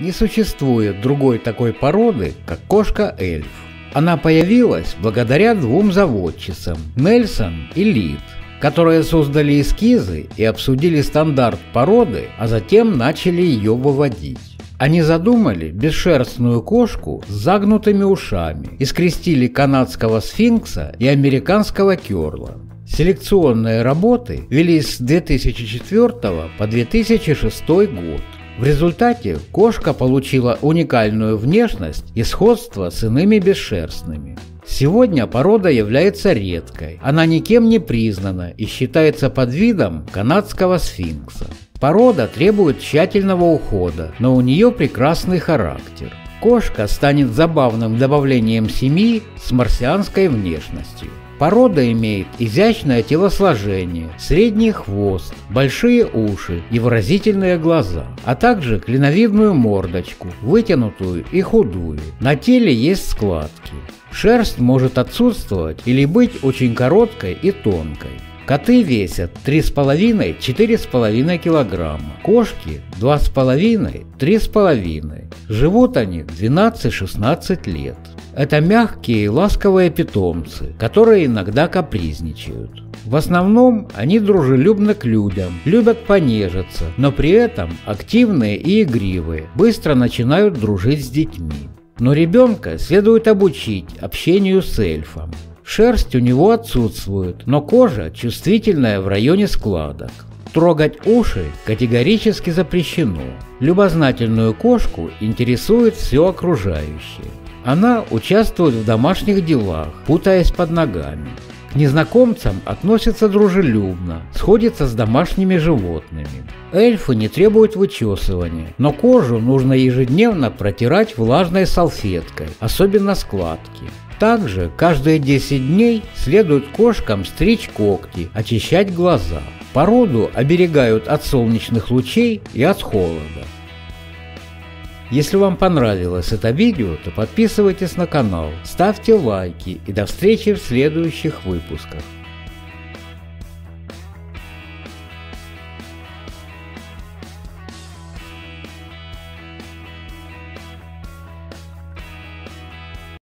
Не существует другой такой породы, как кошка-эльф. Она появилась благодаря двум заводчицам – Нельсон и Лид, которые создали эскизы и обсудили стандарт породы, а затем начали ее выводить. Они задумали бесшерстную кошку с загнутыми ушами и скрестили канадского сфинкса и американского керла. Селекционные работы велись с 2004 по 2006 год. В результате кошка получила уникальную внешность и сходство с иными бесшерстными. Сегодня порода является редкой, она никем не признана и считается подвидом канадского сфинкса. Порода требует тщательного ухода, но у нее прекрасный характер. Кошка станет забавным добавлением семьи с марсианской внешностью. Порода имеет изящное телосложение, средний хвост, большие уши и выразительные глаза, а также клиновидную мордочку, вытянутую и худую. На теле есть складки. Шерсть может отсутствовать или быть очень короткой и тонкой. Коты весят 3,5–4,5 кг, кошки 2,5–3,5. Живут они 12–16 лет. Это мягкие и ласковые питомцы, которые иногда капризничают. В основном они дружелюбны к людям, любят понежиться, но при этом активные и игривые, быстро начинают дружить с детьми. Но ребенка следует обучить общению с эльфом. Шерсть у него отсутствует, но кожа чувствительная в районе складок. Трогать уши категорически запрещено. Любознательную кошку интересует все окружающее. Она участвует в домашних делах, путаясь под ногами. К незнакомцам относится дружелюбно, сходится с домашними животными. Эльфы не требуют вычесывания, но кожу нужно ежедневно протирать влажной салфеткой, особенно складки. Также каждые 10 дней следует кошкам стричь когти, очищать глаза. Породу оберегают от солнечных лучей и от холода. Если вам понравилось это видео, то подписывайтесь на канал, ставьте лайки и до встречи в следующих выпусках.